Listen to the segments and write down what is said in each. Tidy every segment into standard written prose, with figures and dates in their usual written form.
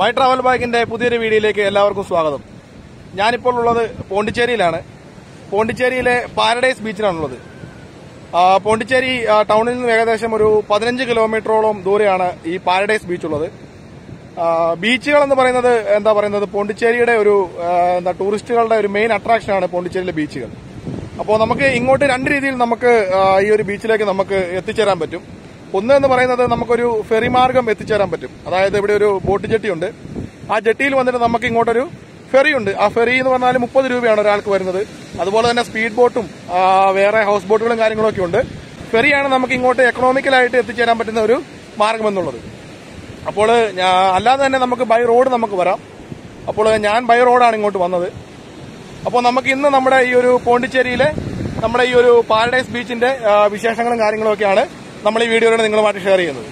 My travel ബാഗിന്റെ പുതിയൊരു വീഡിയോയിലേക്ക് എല്ലാവർക്കും സ്വാഗതം. ഞാനിപ്പോൾ ഉള്ളത് പോണ്ടിച്ചേരിയിലാണ്. പോണ്ടിച്ചേരിയിലെ പാരഡൈസ് ബീച്ചിലാണുള്ളത്. പോണ്ടിച്ചേരി ടൗണിൽ നിന്ന് ഏകദേശം ഒരു 15 കിലോമീറ്ററോളം ദൂരെയാണ് ഈ പാരഡൈസ് ബീച്ച് ഉള്ളത്. ബീച്ചുകൾ എന്ന് പറയുന്നത് പോണ്ടിച്ചേരിയുടെ ഒരു ടൂറിസ്റ്റുകളുടെ ഒരു മെയിൻ അട്രാക്ഷനാണ് പോണ്ടിച്ചേരിയിലെ ബീച്ചുകൾ. അപ്പോൾ നമുക്ക് ഇങ്ങോട്ട് രണ്ട് രീതിയിൽ നമുക്ക് ഈ ഒരു ബീച്ചിലേക്ക് നമുക്ക് എത്തിച്ചേരാൻ പറ്റും. ഒന്ന് എന്ന് പറയുന്നത് നമുക്കൊരു ഫെറി മാർഗം എത്തിച്ചേരാൻ പറ്റും. അതായത് ഇവിടെ ഒരു ബോട്ട് ജെട്ടിയുണ്ട്. ആ ജെട്ടിയിൽ വന്നിട്ട് നമുക്ക് ഇങ്ങോട്ടൊരു ഫെറി ഉണ്ട്. ആ ഫെറി എന്ന് പറഞ്ഞാൽ 30 രൂപയാണ് ഒരാൾക്ക് വരുന്നത്. അതുപോലെ തന്നെ സ്പീഡ് ബോട്ടും വേറെ ഹൗസ് ബോട്ടുകളും കാര്യങ്ങളൊക്കെ ഉണ്ട്. ഫെറിയാണ് നമുക്ക് ഇങ്ങോട്ട് എക്കണോമിക്കലായിട്ട് എത്തിച്ചേരാൻ പറ്റുന്ന ഒരു മാർഗം എന്നുള്ളത്. അപ്പോൾ അല്ലാതെ തന്നെ നമുക്ക് ബൈ റോഡ് നമുക്ക് വരാം. അപ്പോൾ ഞാൻ ബൈ റോഡാണ് ഇങ്ങോട്ട് വന്നത്. അപ്പോൾ നമുക്ക് ഇന്ന് നമ്മുടെ ഈ ഒരു പോണ്ടിച്ചേരിയിലെ നമ്മുടെ ഈ ഒരു പാരഡൈസ് ബീച്ചിന്റെ വിശേഷങ്ങളും കാര്യങ്ങളൊക്കെയാണ് നമ്മൾ ഈ വീഡിയോയിലൂടെ നിങ്ങളുമായിട്ട് ഷെയർ ചെയ്യുന്നത്.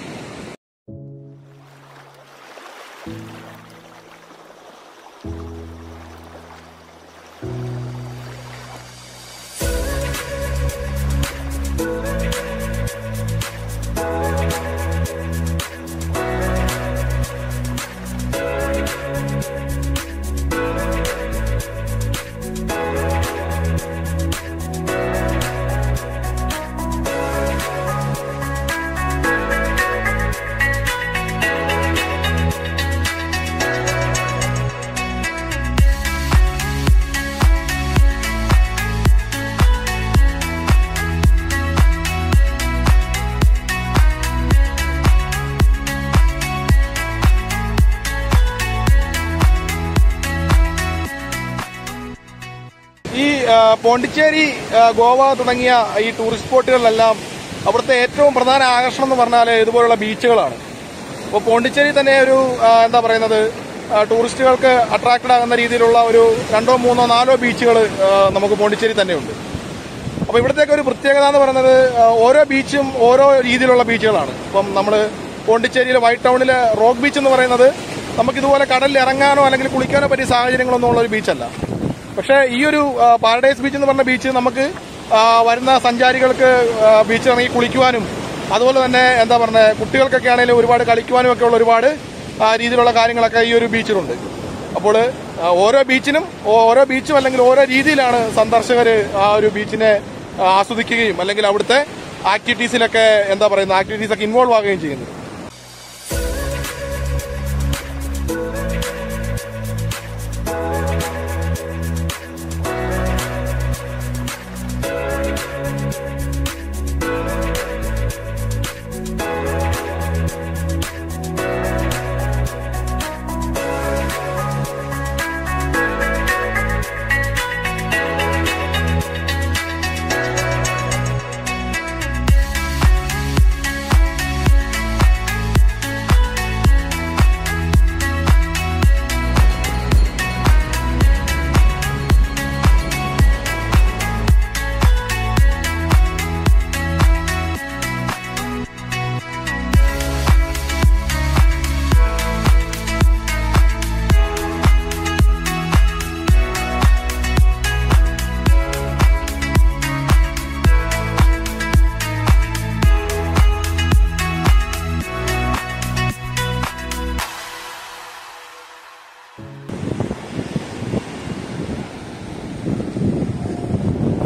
ഈ പോണ്ടിച്ചേരി, ഗോവ തുടങ്ങിയ ഈ ടൂറിസ്റ്റ് സ്പോട്ടുകളിലെല്ലാം അവിടുത്തെ ഏറ്റവും പ്രധാന ആകർഷണം എന്ന് പറഞ്ഞാൽ ഇതുപോലുള്ള ബീച്ചുകളാണ്. അപ്പോൾ പോണ്ടിച്ചേരി തന്നെ ഒരു ടൂറിസ്റ്റുകൾക്ക് അട്രാക്റ്റഡ് ആകുന്ന രീതിയിലുള്ള ഒരു 2, 3, 4 ബീച്ചുകൾ നമുക്ക് പോണ്ടിച്ചേരി തന്നെയുണ്ട്. അപ്പോൾ ഇവിടത്തേക്ക് ഒരു പ്രത്യേകത എന്ന് പറയുന്നത് ഓരോ ബീച്ചും ഓരോ രീതിയിലുള്ള ബീച്ചുകളാണ്. ഇപ്പം നമ്മൾ പോണ്ടിച്ചേരിയിലെ വൈറ്റ് ടൗണിലെ റോക്ക് ബീച്ച് എന്ന് പറയുന്നത് നമുക്കിതുപോലെ കടലിൽ ഇറങ്ങാനോ അല്ലെങ്കിൽ കുളിക്കാനോ പറ്റിയ സാഹചര്യങ്ങളൊന്നും ഉള്ളൊരു ബീച്ചല്ല. പക്ഷേ ഈ ഒരു പാരഡൈസ് ബീച്ച് എന്ന് പറഞ്ഞ ബീച്ച് നമുക്ക് വരുന്ന സഞ്ചാരികൾക്ക് ബീച്ചിൽ ഇറങ്ങി കുളിക്കുവാനും അതുപോലെ തന്നെ കുട്ടികൾക്കൊക്കെ ആണെങ്കിലും ഒരുപാട് കളിക്കുവാനും ഒക്കെ ഉള്ള ഒരുപാട് രീതിയിലുള്ള കാര്യങ്ങളൊക്കെ ഈ ഒരു ബീച്ചിലുണ്ട്. അപ്പോൾ ഓരോ ബീച്ചും അല്ലെങ്കിൽ ഓരോ രീതിയിലാണ് സന്ദർശകർ ആ ഒരു ബീച്ചിനെ ആസ്വദിക്കുകയും അല്ലെങ്കിൽ അവിടുത്തെ ആക്ടിവിറ്റീസിലൊക്കെ ആക്ടിവിറ്റീസൊക്കെ ഇൻവോൾവ് ആകുകയും ചെയ്യുന്നത്.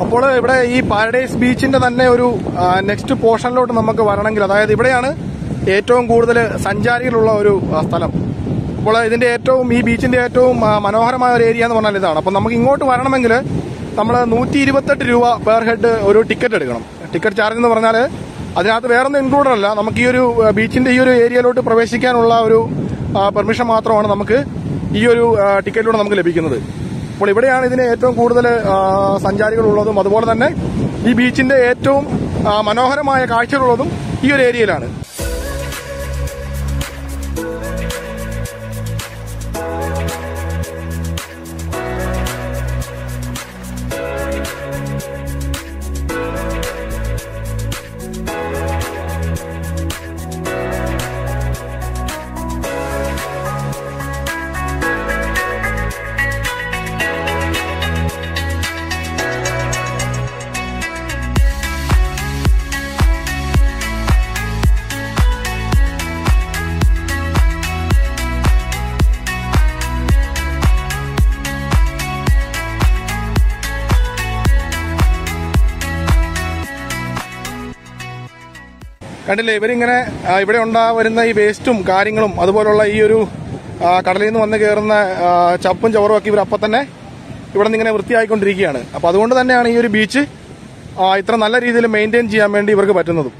അപ്പോൾ ഇവിടെ ഈ പാരഡൈസ് ബീച്ചിന്റെ തന്നെ ഒരു നെക്സ്റ്റ് പോർഷനിലോട്ട് നമുക്ക് വരണമെങ്കിൽ, അതായത് ഇവിടെയാണ് ഏറ്റവും കൂടുതൽ സഞ്ചാരികളുള്ള ഒരു സ്ഥലം. അപ്പോൾ ഇതിന്റെ ഈ ബീച്ചിന്റെ ഏറ്റവും മനോഹരമായ ഒരു ഏരിയ എന്ന് പറഞ്ഞാൽ ഇതാണ്. അപ്പോൾ നമുക്ക് ഇങ്ങോട്ട് വരണമെങ്കിൽ നമ്മൾ 128 രൂപ പെർ ഹെഡ് ഒരു ടിക്കറ്റ് എടുക്കണം. ടിക്കറ്റ് ചാർജ് എന്ന് പറഞ്ഞാൽ അതിനകത്ത് വേറൊന്നും ഇൻക്ലൂഡഡ് അല്ല. നമുക്ക് ഈ ഒരു ബീച്ചിന്റെ ഈ ഒരു ഏരിയയിലോട്ട് പ്രവേശിക്കാനുള്ള ഒരു പെർമിഷൻ മാത്രമാണ് നമുക്ക് ഈ ഒരു ടിക്കറ്റിലൂടെ നമുക്ക് ലഭിക്കുന്നത്. അപ്പോൾ ഇവിടെയാണ് ഇതിന് ഏറ്റവും കൂടുതൽ സഞ്ചാരികളുള്ളതും അതുപോലെ തന്നെ ഈ ബീച്ചിന്റെ ഏറ്റവും മനോഹരമായ കാഴ്ചകളുള്ളതും ഈ ഒരു ഏരിയയിലാണ്. കണ്ടില്ലേ, ഇവരിങ്ങനെ ഇവിടെ ഉണ്ടാവുന്ന ഈ വേസ്റ്റും കാര്യങ്ങളും അതുപോലുള്ള ഈ ഒരു കടലിൽ നിന്ന് വന്ന് കയറുന്ന ചപ്പും ചവറും ഒക്കെ ഇവർ അപ്പം തന്നെ ഇവിടെ നിന്ന് ഇങ്ങനെ വൃത്തിയായിക്കൊണ്ടിരിക്കുകയാണ്. അപ്പം അതുകൊണ്ട് തന്നെയാണ് ഈ ഒരു ബീച്ച് ഇത്ര നല്ല രീതിയിൽ മെയിൻറ്റെയിൻ ചെയ്യാൻ വേണ്ടി ഇവർക്ക് പറ്റുന്നതും.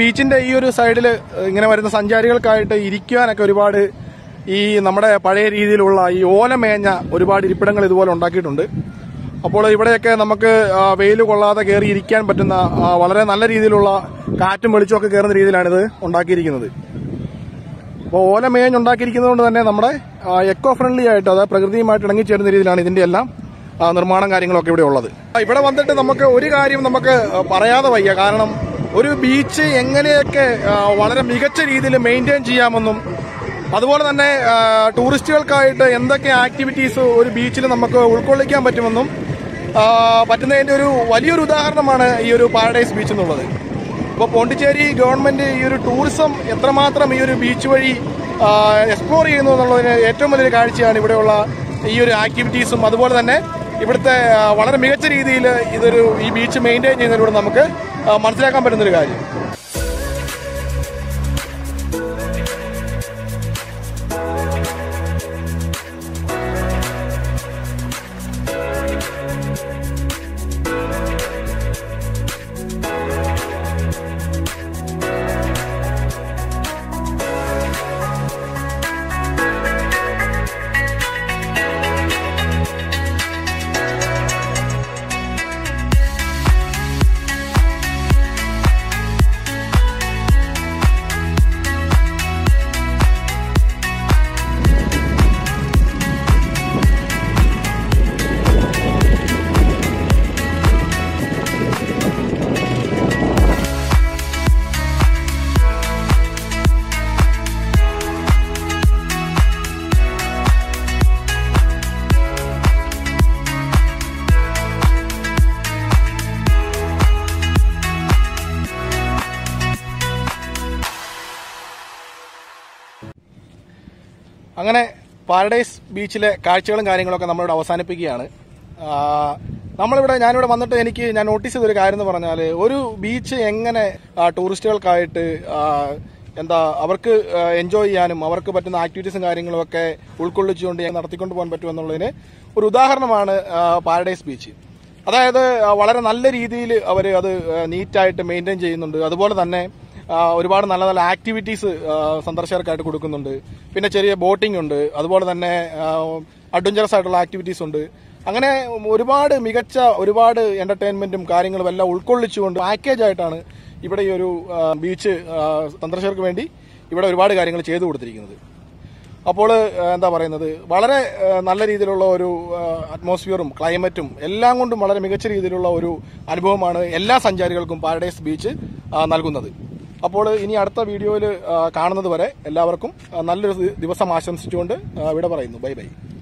ബീച്ചിന്റെ ഈ ഒരു സൈഡിൽ ഇങ്ങനെ വരുന്ന സഞ്ചാരികൾക്കായിട്ട് ഇരിക്കുവാനൊക്കെ ഒരുപാട് ഈ നമ്മുടെ പഴയ രീതിയിലുള്ള ഈ ഓലമേഞ്ഞ ഒരുപാട് ഇരിപ്പിടങ്ങൾ ഇതുപോലെ ഉണ്ടാക്കിയിട്ടുണ്ട്. അപ്പോൾ ഇവിടെയൊക്കെ നമുക്ക് വെയിൽ കൊള്ളാതെ കയറി ഇരിക്കാൻ പറ്റുന്ന വളരെ നല്ല രീതിയിലുള്ള കാറ്റും വെളിച്ചമൊക്കെ കയറുന്ന രീതിയിലാണിത് ഉണ്ടാക്കിയിരിക്കുന്നത്. അപ്പോൾ ഓലമേഞ്ഞുണ്ടാക്കിയിരിക്കുന്നത് കൊണ്ട് തന്നെ നമ്മുടെ എക്കോ ഫ്രണ്ട്ലി ആയിട്ട്, അതായത് പ്രകൃതിയുമായിട്ട് ഇണങ്ങിച്ചേരുന്ന രീതിയിലാണ് ഇതിന്റെ എല്ലാം നിർമ്മാണം കാര്യങ്ങളൊക്കെ ഇവിടെ ഉള്ളത്. ഇവിടെ വന്നിട്ട് നമുക്ക് ഒരു കാര്യം നമുക്ക് പറയാതെ വയ്യ. കാരണം ഒരു ബീച്ച് എങ്ങനെയൊക്കെ വളരെ മികച്ച രീതിയിൽ മെയിൻറ്റെയിൻ ചെയ്യാമെന്നും അതുപോലെ തന്നെ ടൂറിസ്റ്റുകൾക്കായിട്ട് എന്തൊക്കെ ആക്ടിവിറ്റീസ് ഒരു ബീച്ചിൽ നമുക്ക് ഉൾക്കൊള്ളിക്കാൻ പറ്റുമെന്നും പറ്റുന്നതിൻ്റെ ഒരു വലിയൊരു ഉദാഹരണമാണ് ഈ ഒരു പാരഡൈസ് ബീച്ച് എന്നുള്ളത്. ഇപ്പോൾ പോണ്ടിച്ചേരി ഗവൺമെൻറ് ഈ ഒരു ടൂറിസം എത്രമാത്രം ഈ ഒരു ബീച്ച് വഴി എക്സ്പ്ലോർ ചെയ്യുന്നു എന്നുള്ളതിന് ഏറ്റവും വലിയൊരു കാഴ്ചയാണ് ഇവിടെയുള്ള ഈ ഒരു ആക്ടിവിറ്റീസും അതുപോലെ തന്നെ ഇവിടുത്തെ വളരെ മികച്ച രീതിയിൽ ഈ ബീച്ച് മെയിൻറ്റെയിൻ ചെയ്യുന്നതിലൂടെ നമുക്ക് മനസ്സിലാക്കാൻ പറ്റുന്നൊരു കാര്യം. അങ്ങനെ പാരഡൈസ് ബീച്ചിലെ കാഴ്ചകളും കാര്യങ്ങളൊക്കെ നമ്മളിവിടെ അവസാനിപ്പിക്കുകയാണ്. ഞാനിവിടെ വന്നിട്ട് ഞാൻ നോട്ടീസ് ചെയ്തൊരു കാര്യം എന്ന് പറഞ്ഞാൽ, ഒരു ബീച്ച് എങ്ങനെ ടൂറിസ്റ്റുകൾക്കായിട്ട് അവർക്ക് എൻജോയ് ചെയ്യാനും അവർക്ക് പറ്റുന്ന ആക്ടിവിറ്റീസും കാര്യങ്ങളുമൊക്കെ ഉൾക്കൊള്ളിച്ചുകൊണ്ട് നടത്തിക്കൊണ്ടു പോകാൻ പറ്റുമെന്നുള്ളതിന് ഒരു ഉദാഹരണമാണ് പാരഡൈസ് ബീച്ച്. അതായത് വളരെ നല്ല രീതിയിൽ അവർ അത് നീറ്റായിട്ട് മെയിൻറ്റെയിൻ ചെയ്യുന്നുണ്ട്. അതുപോലെ തന്നെ ഒരുപാട് നല്ല നല്ല ആക്ടിവിറ്റീസ് സന്ദർശകർക്കായിട്ട് കൊടുക്കുന്നുണ്ട്. പിന്നെ ചെറിയ ബോട്ടിംഗ് ഉണ്ട്, അതുപോലെ തന്നെ അഡ്വഞ്ചറസ് ആയിട്ടുള്ള ആക്ടിവിറ്റീസ് ഉണ്ട്. അങ്ങനെ ഒരുപാട് മികച്ച ഒരുപാട് എന്റർടൈൻമെന്റും കാര്യങ്ങളും എല്ലാം ഉൾക്കൊള്ളിച്ചുകൊണ്ട് പാക്കേജായിട്ടാണ് ഇവിടെ ഈ ഒരു ബീച്ച് സന്ദർശകർക്ക് വേണ്ടി ഇവിടെ ഒരുപാട് കാര്യങ്ങൾ ചെയ്തു കൊടുത്തിരിക്കുന്നത്. അപ്പോൾ വളരെ നല്ല രീതിയിലുള്ള ഒരു അറ്റ്മോസ്ഫിയറും ക്ലൈമറ്റും എല്ലാം കൊണ്ടും വളരെ മികച്ച രീതിയിലുള്ള ഒരു അനുഭവമാണ് എല്ലാ സഞ്ചാരികൾക്കും പാരഡൈസ് ബീച്ച് നൽകുന്നത്. അപ്പോൾ ഇനി അടുത്ത വീഡിയോയിൽ കാണുന്നത് വരെ എല്ലാവർക്കും നല്ലൊരു ദിവസം ആശംസിച്ചുകൊണ്ട് ഇവിടെ പറയുന്നു. Bye by.